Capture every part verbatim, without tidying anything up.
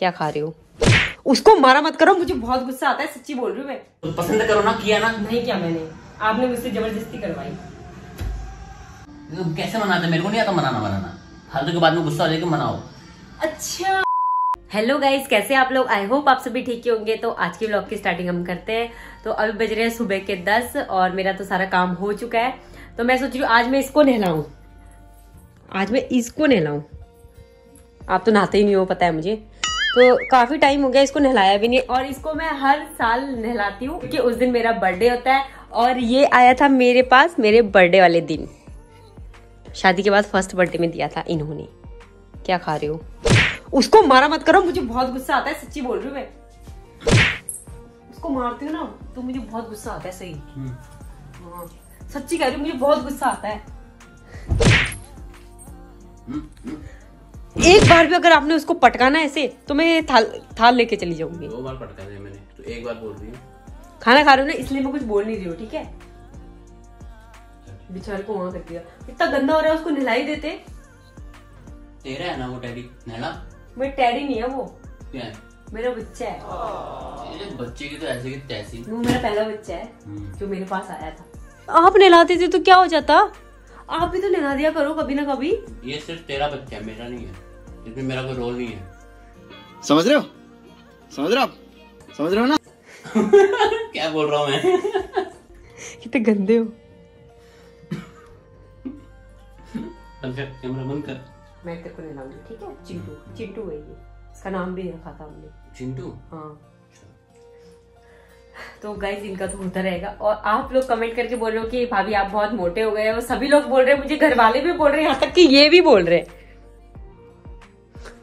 क्या खा रही हो? उसको मारा मत करो, मुझे बहुत गुस्सा आता है, सच्ची बोल रही हूँ मैं। तो पसंद करो ना, किया ना? नहीं किया मैंने, आपने मुझसे जबरदस्ती करवाई। तो कैसे मनाते? मेरे को नहीं आता मनाना मनाना, फालतू के बाद में गुस्सा हो जाएगा, मनाओ। अच्छा हेलो गाइज, कैसे आप लोग? आई होप आप सभी ठीक ही होंगे। तो आज के व्लॉग की स्टार्टिंग हम करते हैं। तो अभी बज रहे हैं सुबह के दस और मेरा तो सारा काम हो चुका है। तो मैं सोच रही हूँ आज मैं इसको नहलाऊं, आज मैं इसको नहलाऊं। आप तो नहाते ही नहीं हो, पता है मुझे। तो काफी टाइम हो गया, इसको नहलाया भी नहीं। और इसको मैं हर साल नहलाती हूँ क्योंकि उस दिन मेरा बर्थडे होता है और ये आया था मेरे पास मेरे बर्थडे वाले दिन, शादी के बाद फर्स्ट बर्थडे में दिया था इन्होंने। क्या खा रहे हो? उसको मारा मत करो, मुझे बहुत गुस्सा आता है, सच्ची बोल रही हूँ मैं। उसको मारती हूँ ना तो मुझे बहुत गुस्सा आता है, सही हाँ, सच्ची कह रही हूँ, मुझे बहुत गुस्सा आता है। एक बार भी अगर आपने उसको पटकाना ऐसे तो मैं थाल थाल लेके चली जाऊंगी। दो बार पटका दिया मैंने, तो एक बार बोल रही हूँ। खाना खा रही हूँ ना इसलिए मैं कुछ बोल नहीं रही हूँ, ठीक है? बेचारे को वहाँ रख दिया, इतना गंदा हो रहा है, उसको नहलाई देते। तेरा है ना वो टैडी, नहला। मेरा टैडी नहीं है वो, क्या है? मेरा बच्चा है। तेरे बच्चे की तो ऐसे की तैसी। वो मेरा पहला बच्चा है जो मेरे पास आया था। आप नहलाते थे तो क्या हो जाता? आप भी तो नहला दिया करो कभी ना कभी। ये सिर्फ तेरा बच्चा है, मेरा नहीं है, इसमें मेरा कोई रोल नहीं है। समझ रहे हो? समझ रहे हो आप? समझ रहे हो ना? क्या बोल रहा हूँ मैं? कितने गंदे हो। कैमरा बंद कर, मैं तेरे को नहलाऊंगी, ठीक है? चिंटू, चिंटू है ये, इसका नाम भी रखा था हमने, चिंटू। हाँ तो गाइज इनका तो होता रहेगा। और आप लोग कमेंट करके बोल रहे हो कि भाभी आप बहुत मोटे हो गए हो, सभी लोग बोल रहे हैं, मुझे घर वाले भी बोल रहे हैं, यहाँ तक कि ये भी बोल रहे हैं।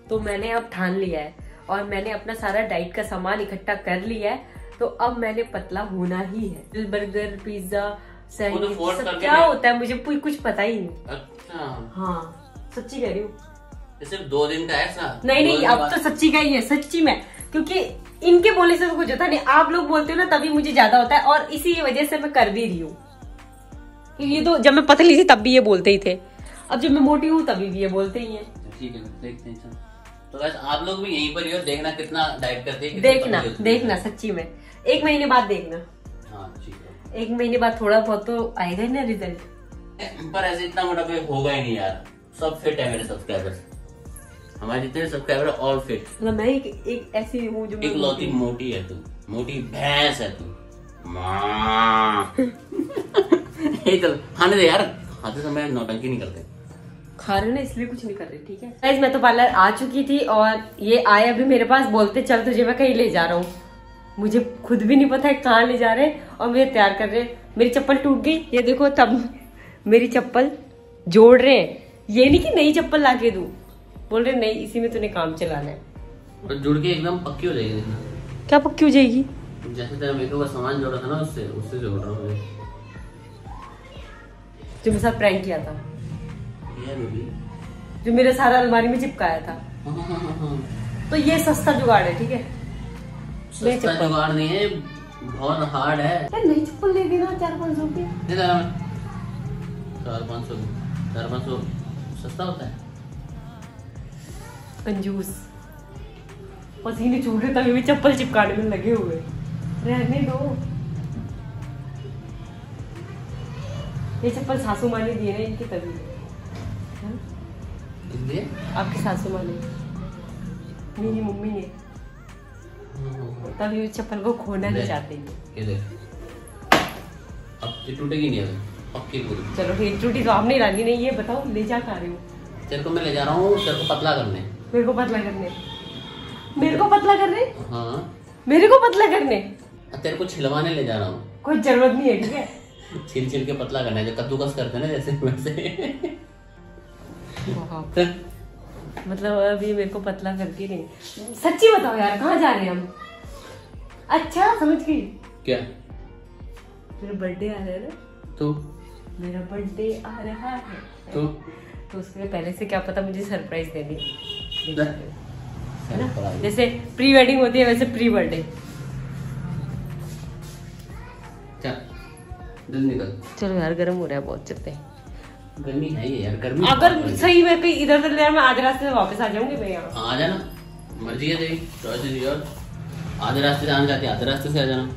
तो मैंने अब ठान लिया है और मैंने अपना सारा डाइट का सामान इकट्ठा कर लिया है। तो अब मैंने पतला होना ही है। बर्गर, पिज्जा, सैंडविच सब क्या होता है मुझे कुछ पता ही नहीं। हाँ सच्ची कह रही हूँ, सिर्फ दो दिन का है ना? नहीं नहीं, अब तो सच्ची का ही है, सच्ची में, क्योंकि इनके बोलने से तो कुछ होता नहीं, आप लोग बोलते हो ना तभी मुझे ज्यादा होता है। और इसी वजह से मैं कर भी रही हूँ। ये तो जब मैं पतली थी तब भी ये बोलते ही थे, अब जब मैं मोटी हूँ तभी भी ये बोलते ही है। ठीक है, देखते हैं। तो बस आप लोग भी यहीं पर ही हो, देखना कितना डाइट करते हैं, देखना देखना सच्ची में, एक महीने बाद देखना। हाँ ठीक है, एक महीने बाद थोड़ा बहुत तो आएगा ही ना रिजल्ट। पर ऐसे इतना मोटा होगा ही नहीं यार, सब फिट है मेरे सब्सक्राइबर्स, हमारे जितने सब्सक्राइबर ऑल फिट। मतलब मैं एक, एक ऐसी हूं जो एक लौती मोटी है। तू मोटी भैंस है तू। ये चल खाने दे यार, खाते समय नौटंकी नहीं करते, खा रहे ना इसलिए कुछ नहीं कर रही, ठीक है? गाइस मैं तो पार्लर आ चुकी थी और ये आए अभी मेरे पास, बोलते चल तुझे मैं कहीं ले जा रहा हूँ। मुझे खुद भी नहीं पता है कहाँ ले जा रहे और मुझे तैयार कर रहे। मेरी चप्पल टूट गई, ये देखो, तब मेरी चप्पल जोड़ रहे हैं, ये नहीं कि नई चप्पल ला के दू, बोल रहे नहीं इसी में तूने काम चलाना है। और जुड़ के एकदम पक्की हो जाएगी। क्या पक्की हो जाएगी? जैसे तेरा मेकअप का सामान जोड़ा था ना, उससे उससे जोड़ रहा हूं मैं। जो मेरे साथ प्रैंक किया था, ये बेबी जो मेरे सारा अलमारी में चिपकाया था। हाँ, हाँ, हाँ, हाँ। तो ये सस्ता जुगाड़ है, ठीक है? सस्ता जुगाड़ नहीं है, बहुत हार्ड है। नई चप्पल ले देना चार पाँच सौ रुपये, चार पाँच सौ चार पाँच सौ सस्ता होता है। कंजूस, पसीने छूट रहे तभी भी चप्पल चिपकाने में लगे हुए। रहने दो, ये चप्पल सासू माँ ने दी है इनकी, तभी इसलिए आपकी सासू माँ ने, मेरी मम्मी ने, तभी चप्पल को खोना नहीं चाहते। अब टूटेगी नहीं अभी, चलो ठीक, छुट्टी तो आपने लानी नहीं है। बताओ ले जा खा रहे हो? तेरे को मैं ले जा रहा हूँ, तेरे को पतला करने, मेरे को पतला करने, मेरे को पतला करने, हाँ मेरे को पतला करने, तेरे को छिलवाने ले जा रहा हूँ। कोई जरूरत नहीं है, ठीक है? छिल छिल के पतला करना है, जो कद्दूकस करते हैं ना जैसे वैसे। मतलब अभी मेरे को पतला करके नहीं, सच्ची बताओ यार कहाँ जा रहे हैं हम? अच्छा समझ गई क्या? मेरा बर्थडे आ रहा है ना, तो मेरा बर्थडे आ रहा है तो तो उसके पहले से क्या पता मुझे सरप्राइज दे दे, है ना? जैसे प्री वेडिंग होती है वैसे प्री बर्थडे। चल निकल, चलो यार गर्म हो रहा है बहुत, चलते हैं। गर्मी है यार, गर्मी अगर सही में कहीं इधर उधर मैं आधे रास्ते से वापस आ जाऊंगी। मैं यहाँ आ जाना, मर्जी है तेरी, चॉइस इज योर। आधे रास्ते से आना चाहते हैं, आधे रास्ते से आ जाना।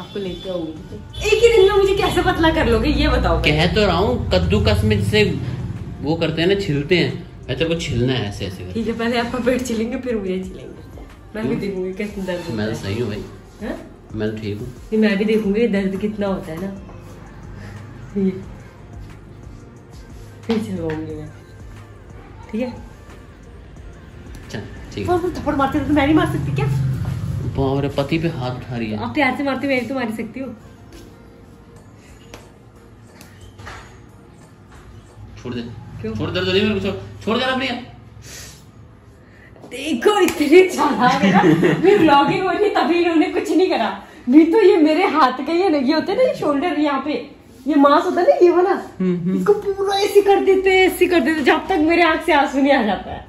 आपको लेके आऊंगी। एक ही दिन में मुझे कैसे पतला कर लोगे ये बताओ। कह तो रहा हूँ, कद्दूकस में जैसे वो करते हैं ना, छिलते हैं, मैं तेरे को छिलना है ऐसे ऐसे। ठीक है, पहले आपका पेट छिलेंगे फिर मुझे छिलेंगे। मैं भी देखूंगी कैसे दर्द। मैं तो सही हूँ भाई, मैं ठीक हूँ। मैं भी देखूंगी दर्द कितना होता है ना, ये फिर छिलवाऊंगी मैं। ठीक है ठीक है। और थप्पड़ मारते तो मैं नहीं मार सकती क्या? बाप रे, पति पे हाथ उठा रही है। आप प्यार से मारते हो, मैं तो मार सकती हूँ। छोड़ दे, क्यों? छोड़ दे, जल्दी मेरे को छोड़ दे ना प्रिया। देखो इतने चालाक है ना, मेरी ब्लॉगिंग हो रही है तभी इन्होंने कुछ नहीं करा। नहीं तो ये मेरे हाथ का ये ये होते ना, ये शोल्डर यहाँ पे ये मांस होता है ना ये वाला, इसको पूरा ऐसे कर देते ऐसे कर देते जब तक मेरे आँख से आंसू नहीं आ जाता है।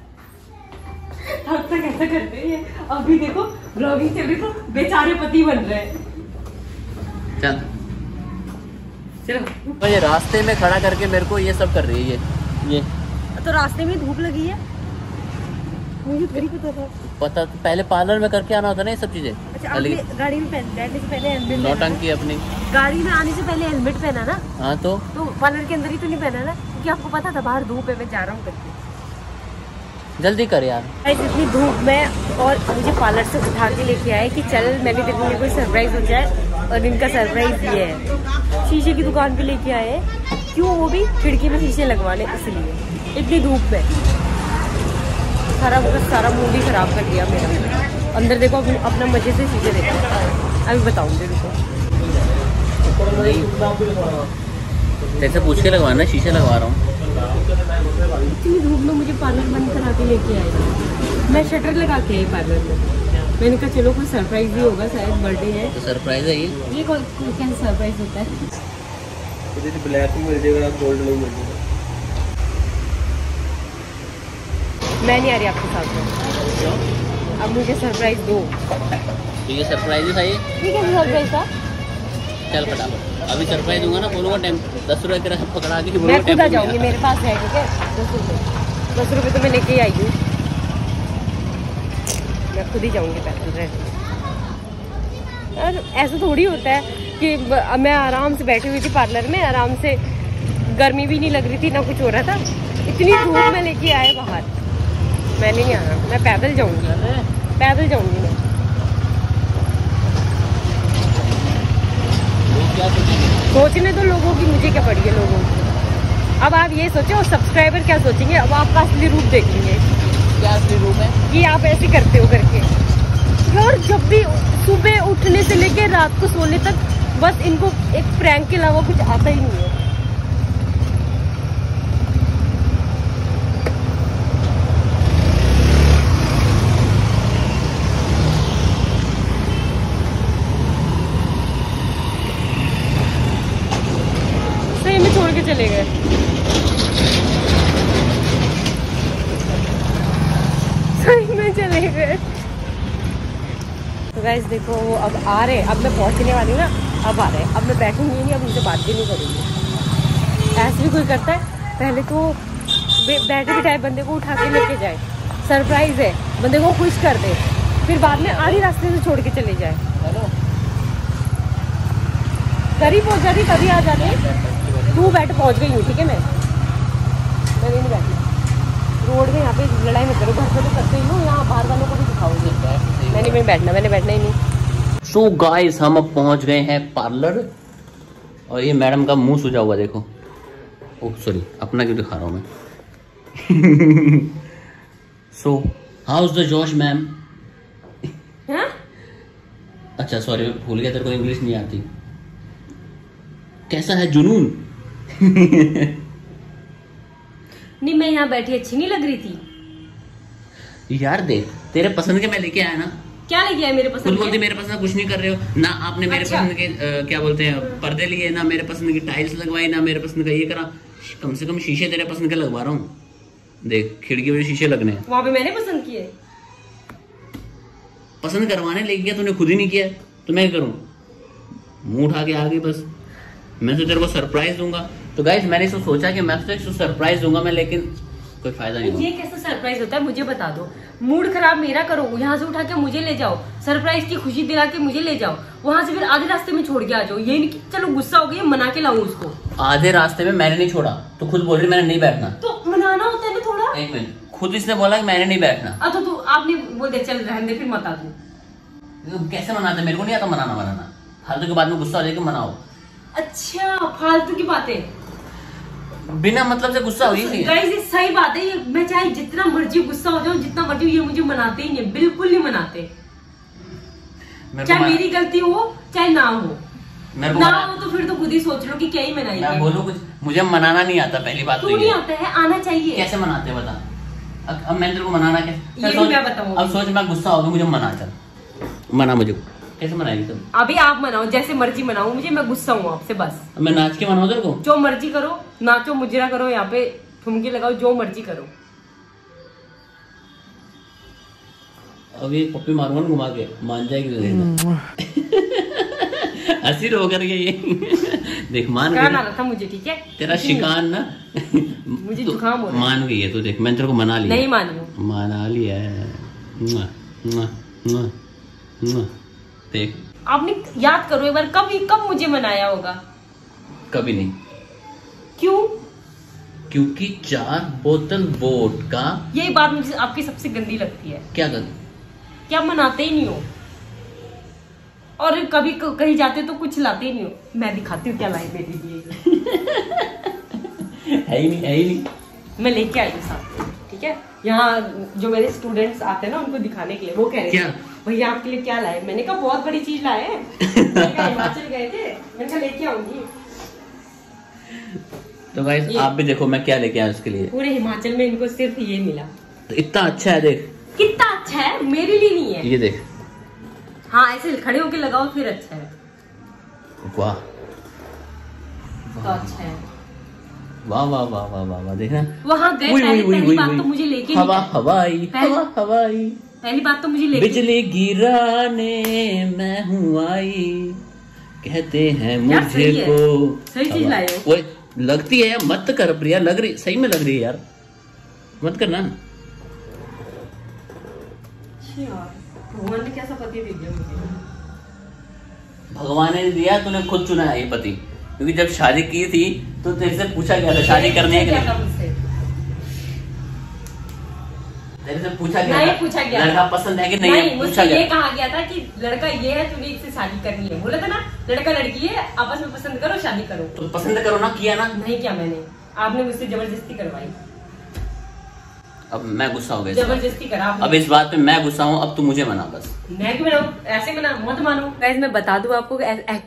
तब तक ऐसा करते हैं। अभी देखो ब्लॉगिंग से भी तो बेचारे पति बन रहे हैं। चल चलो। तो ये रास्ते में खड़ा करके मेरे को ये सब कर रही है ये ये। तो रास्ते में धूप लगी है, मुझे थोड़ी पता था। पता पहले पार्लर में करके आना होता ना ये सब चीजें। अच्छा, गाड़ी में बैठने से पहले हेलमेट नौटंकी अपनी। गाड़ी में आने से पहले हेलमेट पहना ना। हाँ तो पार्लर के अंदर ही तो नहीं पहना ना, क्योंकि आपको पता था बाहर धूप है, मैं जा रहा हूँ। जल्दी कर यार। इतनी धूप में, और मुझे पार्लर से उठा के लेके आए कि चल मैंने देखो मुझे कोई सरप्राइज हो जाए, और इनका सरप्राइज ये है। शीशे की दुकान पे लेके आए क्यों? वो भी खिड़की में शीशे लगवाने, इसलिए इतनी धूप में। सारा सारा मूड ही खराब कर दिया मेरा। अंदर देखो अपना मजे से शीशे देखो। अभी बताऊँगी रुको, जैसे पूछ के लगवाना, शीशे लगवा रहा हूँ। इतनी धूप में मुझे पार्लर बंद करा के लेके आए। मैं शटर लगा के आई पार्लर में। मैंने कहा चलो कोई सरप्राइज भी होगा, शायद बर्थडे है तो सरप्राइज है। ये ये कौन क्या सरप्राइज होता है? तो जैसे ब्लैक में मिल जाएगा, गोल्ड में मिल जाएगा। मैं नहीं आ रही आपके साथ में, अब मुझे सरप्राइज दो। ठीक है, सरप्राइज है। ठीक है, सरप्राइज था। चल फटाफट, अभी सरप्राइज दूंगा ना, बोलूंगा टाइम दस रुपये तेरा पकड़ा के मैं खुद आ जाऊंगी, मेरे पास है। ठीक है, दस रुपये दस रुपये तो मैं लेके आई हूँ, मैं खुद ही जाऊंगी पैदल। यार ऐसा थोड़ी होता है कि मैं आराम से बैठी हुई थी पार्लर में, आराम से, गर्मी भी नहीं लग रही थी ना कुछ हो रहा था। इतनी धूप में लेके आए बाहर। मैं नहीं आना, मैं पैदल जाऊँगी, पैदल जाऊँगी मैं। सोचने तो लोगों की मुझे क्या पड़ी है लोगों की। अब आप ये सोचो, और सब्सक्राइबर क्या सोचेंगे, अब आपका असली रूप देखेंगे। क्या असली रूप है कि आप ऐसे करते हो करके। और जब भी सुबह उठने से लेकर रात को सोने तक बस इनको एक प्रैंक के अलावा कुछ आता ही नहीं है। चले गए सही में, चले गए। तो गाइस देखो वो अब आ रहे, अब मैं पहुंचने वाली ना, अब आ रहे। अब मैं बैठूंगी नहीं, अब उनसे बात भी नहीं करूंगी। ऐसे भी कोई करता है? पहले तो बैठे बिठाए बंदे को उठा के लेके जाए, सरप्राइज है, बंदे को खुश कर दे, फिर बाद में आधी रास्ते से छोड़ के चले जाए। करीब पहुंच जाती तभी आ जाते। तू बैठ पहुंच गई हूँ। ठीक है, मैं मैं नहीं बैठी रोड में। यहाँ पे लड़ाई मत करो, घर पे तो करते ही हूँ, यहाँ बाहर वालों को भी दिखाओगी। मैंने भी बैठना, मैंने बैठना ही नहीं। सो गाइस, हम अब पहुँच गए हैं पार्लर, और ये मैडम का मुंह सूजा हुआ देखो। ओह सॉरी, अपना क्यों दिखा रहा हूँ मैं। So how is the josh ma'am? अच्छा सॉरी, मैं भूल गया, तेरे को इंग्लिश नहीं आती। कैसा है जुनून? नहीं, मैं यहाँ बैठी अच्छी नहीं लग रही थी यार। देख, तेरे पसंद के मैं लेके आया ना। क्या लेके आया मेरे पसंद? कुछ बोलती मेरे पसंद कुछ नहीं कर रहे हो ना आपने। मेरे अच्छा? पसंद के आ, क्या बोलते हैं, पर्दे लिए ना मेरे पसंद की, टाइल्स लगवाई ना मेरे पसंद का, ये करा। कम से कम शीशे तेरे पसंद के लगवा रहा हूँ। देख, खिड़की में शीशे लगने हैं, वहाँ पे मैंने पसंद किए। पसंद करवाने लेके गया, तूने खुद ही नहीं किया तो मैं करूँ? मुँह उठा के आ गई बस। मैं तो तेरे को सरप्राइज दूंगा। तो गाइस मैंने सोचा कि मैं तो एक सरप्राइज दूंगा मैं, लेकिन कोई फायदा नहीं। ये कैसा सरप्राइज होता है मुझे बता दो। मूड खराब मेरा करो, यहाँ से उठा के मुझे ले जाओ, सरप्राइज की खुशी दिला के मुझे ले जाओ, वहाँ से फिर आधे रास्ते में छोड़ के आ जाओ। ये नहीं कि चलो गुस्सा हो गया मना के लाऊं उसको। आधे रास्ते में मैंने नहीं छोड़ा, तो खुद बोल रही मैंने नहीं बैठना, तो मनाना होता है ना थोड़ा। एक मिनट, खुद इसने बोला कि मैंने नहीं बैठना। अच्छा तू आपने बोल दे चल रहने, फिर मत आ तू। कैसे मनाते, मेरे को नहीं आता मनाना मनाना। फालतू के बाद में गुस्सा हो जाएगा, मनाओ। अच्छा फालतू की बातें, बिना मतलब से गुस्सा हुई नहीं है। ये सही बात है, ये मैं चाहे जितना मर्जी गुस्सा हो जाऊं, जितना मर्जी, ये मुझे मनाते ही नहीं, बिल्कुल नहीं मनाते। चाहे मेरी गलती हो चाहे ना हो, मेरे को ना हो तो फिर तो खुद ही सोच लो कि क्या ही मनाएंगे। मैं बोलूं कुछ, मुझे मनाना नहीं आता। पहली बात तो नहीं आता है, आना चाहिए। कैसे मनाते बता, अब मैं तेरे को मनाना कैसे। अब सोच मैं गुस्सा हो गया, मुझे मना, चल मना, मुझे कैसे मनाएगी तुम। अभी आप मनाओ जैसे मर्जी मनाओ, मुझे, मैं गुस्सा हूँ आपसे बस। मैं नाच के मनाऊं तेरे को, जो मर्जी करो, नाचो मुजरा करो, यहाँ पे ठुमके लगाओ, जो मर्जी करो। अभी पप्पी मारूंगा ना घुमा के, मान जाएगी हंसी रो करके ये देख मान गई था मुझे, ठीक है तेरा शिकार ना मुझे जुकाम हो रहा है। मान गई है तू, देख मैंने तेरे को मना लिया। नहीं मान लू, मना लिया है। देख आपने याद करो एक बार, कभी कब मुझे मनाया होगा? कभी नहीं। क्यों? क्योंकि चार बोतल वोडका। यही बात मुझे आपकी सबसे गंदी लगती है। क्या गंदी? क्या मनाते ही नहीं हो, और कभी कहीं जाते तो कुछ लाते ही नहीं हो। मैं दिखाती हूँ क्या लाई मेरे लिए। है ही नहीं, है ही नहीं। मैं लेके आई हूँ साथ, ठीक है। यहाँ जो मेरे स्टूडेंट्स आते हैं ना, उनको दिखाने के लिए, वो कह रहे क्या भैया आपके लिए क्या लाए। मैंने कहा बहुत बड़ी चीज लाए हैं, हिमाचल गए थे, मैंने कहा लेके आऊंगी। तो गाइस आप भी देखो मैं क्या लेके आया उसके लिए। पूरे हिमाचल में इनको सिर्फ ये मिला, तो इतना अच्छा है। देख कितना अच्छा है, मेरे लिए नहीं है ये। देख हाँ ऐसे खड़े होके लगाओ फिर अच्छा है। वाह तो अच्छा है, वाह वाह वाह वाह वाह वाह। देखना वहाँ गए, पहली बात तो मुझे लेके हवा हवाई हवा हवाई पहली बात तो मुझे लेके बिजली गिराने मैं हूँ आई, कहते हैं मुझे सही को है। सही चीज लाए हो। लगती है यार, मत कर प्रिया, लग रही सही में लग रही है यार, मत करना यार। भगवान ने कैसा पति दे दिया मुझे। भगवान ने दिया, तूने खुद चुना है ये पति, क्योंकि जब शादी की थी तो तेरे से पूछा गया था शादी करने के लिए, से पूछा गया नहीं, पूछा गया लड़का पसंद है कि नहीं, नहीं पूछा गया। ये कहा गया था कि लड़का ये है तुम्हें इससे शादी करनी है, बोला था ना लड़का लड़की है आपस में पसंद करो शादी करो। तो पसंद करो ना, किया ना? नहीं किया मैंने, आपने मुझसे जबरदस्ती करवाई। अब मैं गुस्सा हो गया, जबरदस्ती करा। अब इस बात पे मैं गुस्सा हूँ, अब तू मुझे मना बस। मैं क्यों मनाऊं, ऐसे मना मत मानो। गाइस मैं बता दूं आपको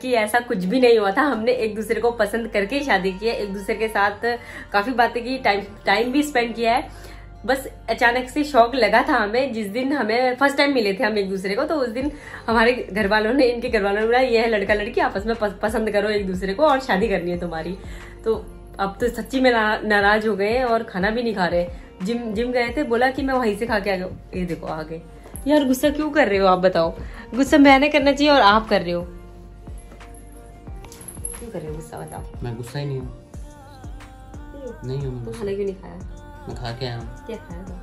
कि ऐसा कुछ भी नहीं हुआ था, हमने एक दूसरे को पसंद करके शादी की है, एक दूसरे के साथ काफी बातें की, टाइम टाइम भी स्पेंड किया है। बस अचानक से शौक लगा था हमें, जिस दिन हमें फर्स्ट टाइम मिले थे हम एक दूसरे को, तो उस दिन हमारे घर वालों ने, इनके घर वालों ने बोला ये है लड़का लड़की, आपस में पसंद करो एक दूसरे को और शादी करनी है तुम्हारी। तो अब तो सच्ची में नाराज हो गए हैं और खाना भी नहीं खा रहे। जिम जिम गए थे, बोला कि मैं वहीं से खा के आ गया। ये देखो आ गए यार, गुस्सा क्यों कर रहे हो आप बताओ। गुस्सा मैंने करना चाहिए और आप कर रहे हो, क्यों कर रहे हो गुस्सा बताओ। मैं गुस्सा ही नहीं हूँ, नहीं हूँ। खाना क्यों नहीं खाया? मैं खा के आया हूँ। क्या खाया था?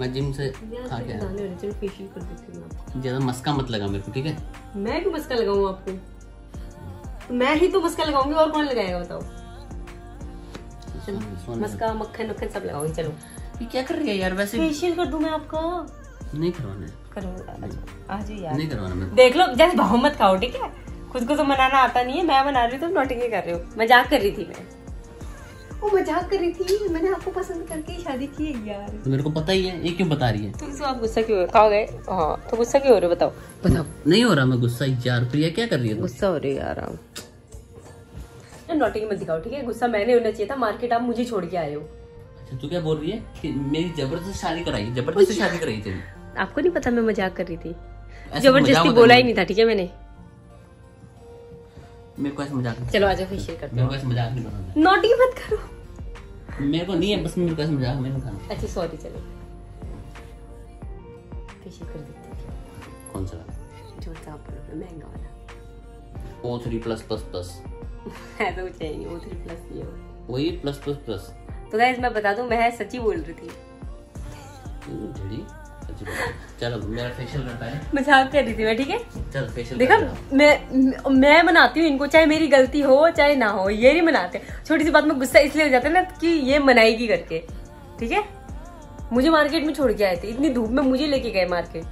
मैं जिम से खा के आया हूँ। चलो फेशियल कर देती हूँ आपको। ज़्यादा मस्का मत लगा मेरे को, ठीक है? मैं क्यों मस्का लगाऊँ आपको, मैं ही तो मस्का लगाऊंगी और कौन लगाएगा बताओ। चलो मस्का मक्खन मक्खन सब लगाऊंगी। चलो ये क्या कर रही है यार, वैसे फेशियल कर दूँ मैं आपका। नहीं करवाना है, करो आज यार, नहीं करवाना। देख लो जैसे भाव मत खाओ, ठीक है? खुद को तो मनाना आता नहीं है, मैं मना रही हूँ, तुम नोटिंग कर रहे हो। मजाक कर रही थी मैं, वो मजाक कर रही थी। मैंने आपको पसंद करके शादी की है यार, तो मेरे को पता ही है। ये क्यों बता रही है? तो आप गुस्सा क्यों हो गए? हाँ तो गुस्सा क्यों हो रहे हो बताओ। बताओ नहीं हो रहा मैं गुस्सा यार। प्रिया क्या कर रही है? गुस्सा हो रही है यार, नोटिंग मत दिखाओ, ठीक है? गुस्सा मैंने होना चाहिए था, मार्केट आप मुझे छोड़ के आए हो। अच्छा तू क्या बोल रही है कि मेरी जबरदस्ती शादी कराई, जबरदस्ती शादी कराई थी। आपको नहीं पता मैं मजाक कर रही थी, जबरदस्ती बोला ही नहीं था, ठीक है? मैंने मेरे को ऐसे मजाक नहीं। चलो आजा फेशियल करते हैं। मेरे को ऐसे मजाक नहीं बनाना, नॉटी मत करो। मेरे को नहीं है बस, मेरे को ऐसे मजाक नहीं बनाना। अच्छा सॉरी, चलो फेशियल कर देते हैं। कौन सा जो था पर महंगा वाला O three plus plus plus है, तो चाहिए ओ थ्री प्लस। ये वही प्लस प्लस प्लस तो गाइस मैं बता दूं मैं सच्ची बोल रही थी, चलो मेरा फेशियल करता है, मजाक कर रही थी मैं, ठीक है। चल फेशियल देखा, मैं मैं मनाती हूँ इनको, चाहे मेरी गलती हो चाहे ना हो, ये नहीं मनाते। छोटी सी बात में गुस्सा इसलिए हो जाता है ना कि ये मनाएगी करके, ठीक है। मुझे मार्केट में छोड़ के आए थे, इतनी धूप में मुझे लेके गए मार्केट।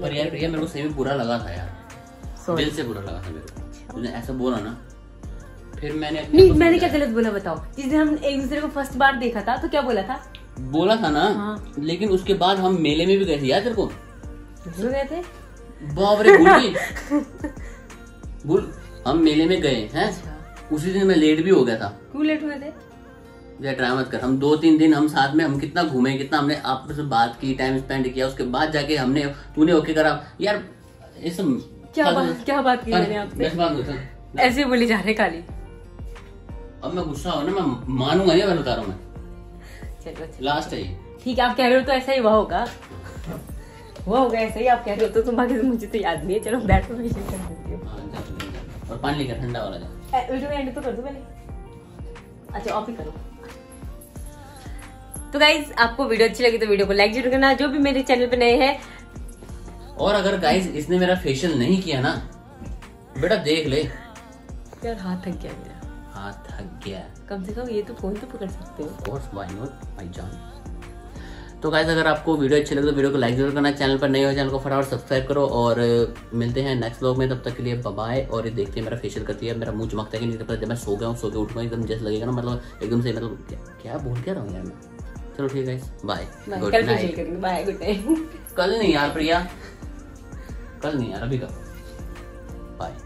पर यार प्रिया मेरे को सही में बुरा लगा था यार, दिल से बुरा लगा था मेरे को, तूने ऐसा बोला ना। फिर मैंने नहीं, मैंने क्या गलत बोला बताओ? जिस दिन हम एक दूसरे को फर्स्ट बार देखा था तो क्या बोला था? बोला था ना हाँ। लेकिन उसके बाद हम मेले में भी गए थे यार, तेरे को गए थे बाप रे, भूल गई भूल। हम मेले में गए हैं अच्छा। उसी दिन मैं लेट भी हो गया था। क्यों लेट हुए थे? ट्राई मत कर। हम दो तीन दिन हम साथ में हम कितना घूमे, कितना हमने आपस में बात की, टाइम स्पेंड किया। उसके बाद जाके हमने तूने ओके करा यार, ये सब क्या बात, क्या बात की मैंने आपसे, ऐसे बोले जा रहे काली। अब मैं गुस्सा हो ना, मैं मानूंगा नहीं, मैं बता रहा हूँ मैं। चलो लास्ट है, ठीक है। आप कह रहे हो तो ऐसा ही हुआ होगा, हुआ होगा ऐसा ही, आप कह रहे हो तो। तुम बाकी मुझे तो याद नहीं है। चलो बैठो, मैं शेयर कर देती हूँ। और पानी लेकर ठंडा वाला जा, वीडियो एंड तो कर दूँ पहले। अच्छा आप ही करो। तो गाइज आपको वीडियो अच्छी लगी तो वीडियो को लाइक जरूर करना, जो भी मेरे चैनल पे नए हैं। और अगर गाइज इसने मेरा फेशियल नहीं किया ना बेटा, देख ले यार, हाथ थक गया मेरा, हाथ थक गया। कम से कम ये तो फोन तो पकड़ सकते हो। Of course, why not, my John। तो गाइज अगर आपको वीडियो अच्छी लगे तो वीडियो को लाइक जरूर करना, चैनल पर नए हो चैनल को फटाफट सब्सक्राइब करो। और मिलते हैं नेक्स्ट व्लॉग में, तब तक के लिए बाय। और ये देखते हैं मेरा फेशियल करती है, मेरा मुंह चमकता है कि नहीं, जब मैं सो गया हूँ सो के उठूंगा एकदम जैसे लगेगा ना, मतलब एकदम से, मतलब क्या, क्या बोल क्या रहा हूँ यार मैं। चलो ठीक है, bye good night, bye good night. कल नहीं यार प्रिया, कल नहीं यार, अभी करो, बाय।